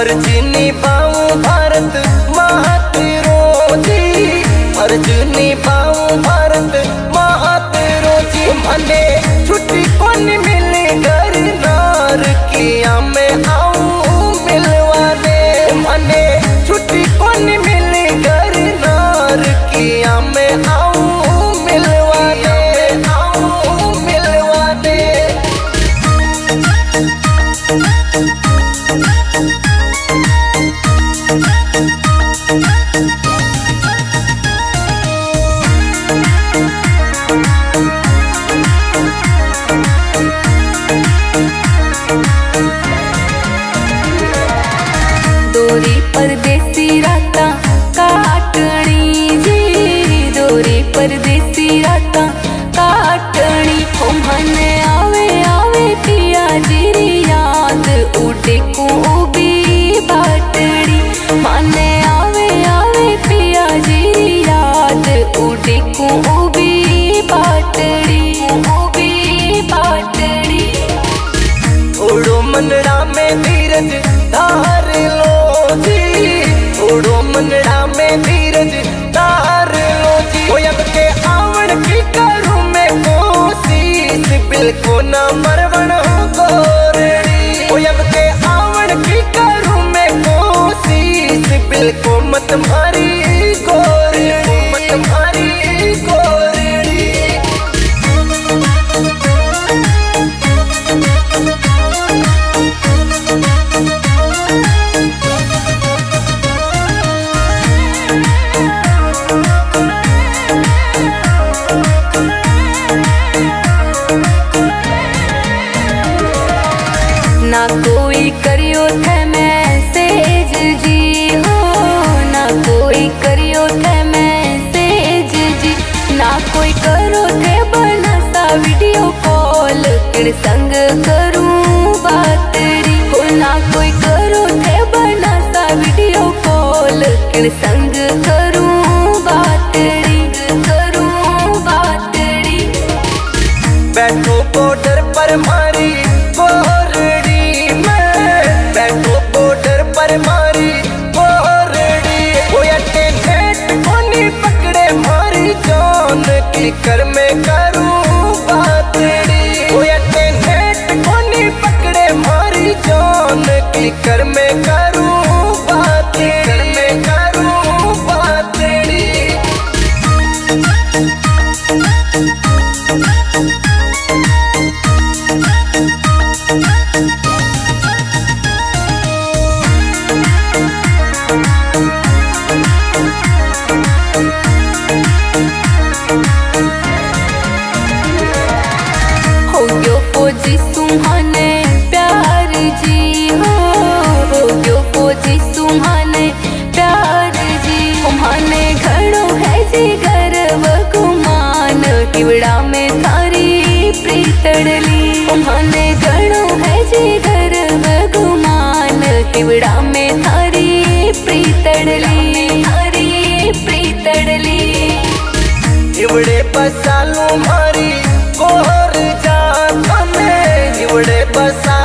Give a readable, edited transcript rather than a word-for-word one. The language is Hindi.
फर्ज निभाऊं भारत महत रोजी, फर्ज निभाऊं भारत महत रोजी। मने छुट्टी कौन मिल कर नार किया मैं आऊं मिलवा दे, मने छुट्टी कौन मिल कर नार किया मैं आऊं मिलवा दे, आऊं मिलवा दे। डोरी परदेसी राता काटणी जी, डोरी परदेसी राता काटणी। ओ मने आवे आवे पिया जीरी याद, उठे को उबी बाटड़ी। मने आवे आवे पिया जीरी याद, उठे को उबी बाटड़ी, उबी बाटड़ी। ओड़ो मन रामे धीरज धार लो, ओड़ो मनड़ा में धीरज तार लो जी। अब के आवड़ की करूं मैं कोशिश, बिल्कुल ना मरवण हो गोरड़ी। अब के आवड़ की करूं मैं कोशिश, बिल्कुल मत मारी गोरड़ी, मत मारी गोरड़ी। ना कोई करियो थे मैसेज जी हो, ना कोई करियो थे मैसेज जी। ना कोई करो थे बना सा वीडियो कॉल, किड़ संग करूं बातरी। ना कोई करो थे बना सा वीडियो कॉल, किड़ संग करूं बातरी, करूं बातरी। बैठो बॉर्डर पर मारी मारी बोरड़ी, वो अटे नेट कोनी पकड़े मारी जान की कर में करूं बातड़ी। वो अटे नेट कोनी पकड़े मारी जान की कर में करूं बातड़ी, कर में करूं बातड़ी। उन्होंने गणो है जी घर भगवान, टिवड़ा में थारी प्रीतड़ली, थारी प्रीतड़ली। इवड़े बसालू मारी गोहर जाता में, इवड़े बसा